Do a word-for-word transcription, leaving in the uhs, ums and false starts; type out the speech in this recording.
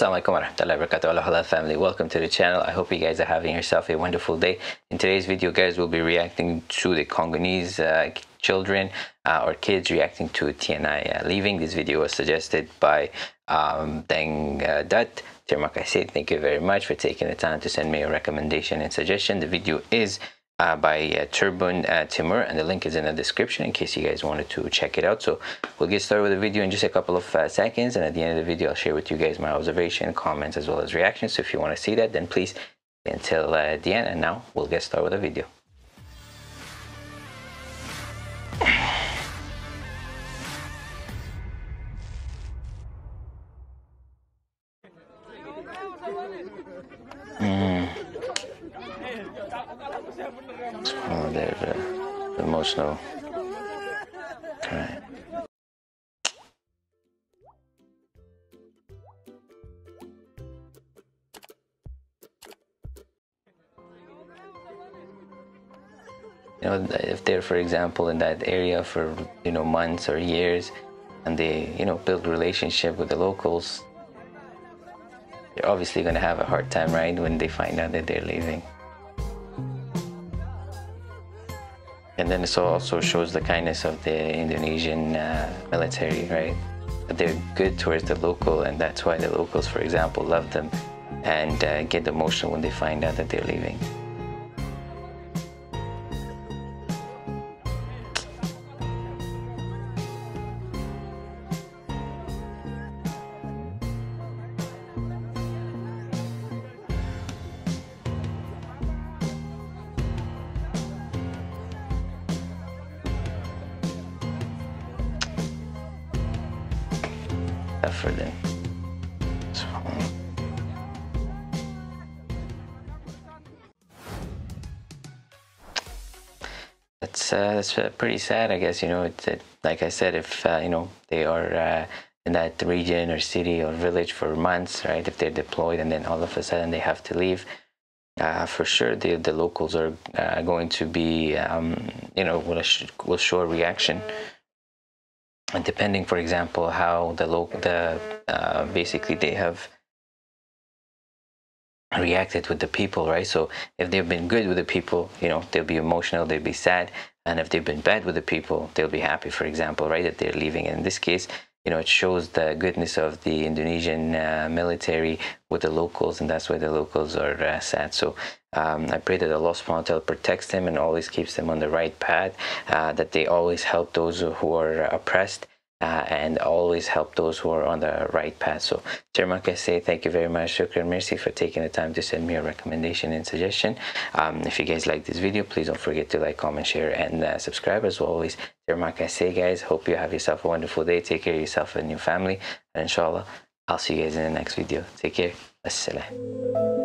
Assalamu alaikum warahmatullahi wabarakatuh, Allah halal family. Welcome to the channel. I hope you guys are having yourself a wonderful day. In today's video, guys, we'll be reacting to the Congolese uh, children uh, or kids reacting to T N I uh, leaving. This video was suggested by um, Deng uh, Dutt. Thank you very much for taking the time to send me a recommendation and suggestion. The video is Uh, by uh, Turbun uh, Timur, and the link is in the description in case you guys wanted to check it out. So we'll get started with the video in just a couple of uh, seconds, and at the end of the video I'll share with you guys my observation, comments, as well as reactions. So if you want to see that, then please stay until uh, the end, and now we'll get started with the video. Oh, there's uh, the emotional crying. You know, if they're, for example, in that area for, you know, months or years, and they, you know, build relationship with the locals, they're obviously going to have a hard time, right, when they find out that they're leaving. And then it also shows the kindness of the Indonesian uh, military, right? That they're good towards the local, and that's why the locals, for example, love them and uh, get emotional when they find out that they're leaving. For them. So. That's uh, that's uh, pretty sad, I guess. You know, it's it, like I said, if uh, you know, they are uh, in that region or city or village for months, right? If they're deployed and then all of a sudden they have to leave, uh, for sure the the locals are uh, going to be, um, you know, will will show a reaction. And depending, for example, how the local, the uh, basically they have reacted with the people, right? So if they've been good with the people, you know, they'll be emotional, they'll be sad. And if they've been bad with the people, they'll be happy, for example, right, that they're leaving. And in this case, you know, it shows the goodness of the Indonesian uh, military with the locals, and that's why the locals are uh, sad. So um, I pray that Allah subhanahu wa ta'ala protects them and always keeps them on the right path, uh, that they always help those who are oppressed, uh, and always help those who are on the right path. So Termaka say thank you very much, shukran, mercy for taking the time to send me a recommendation and suggestion. Um, if you guys like this video, please don't forget to like, comment, share, and uh, subscribe. As always, Termaka say, guys, hope you have yourself a wonderful day. Take care of yourself and your family, and inshallah I'll see you guys in the next video. Take care. Assalam.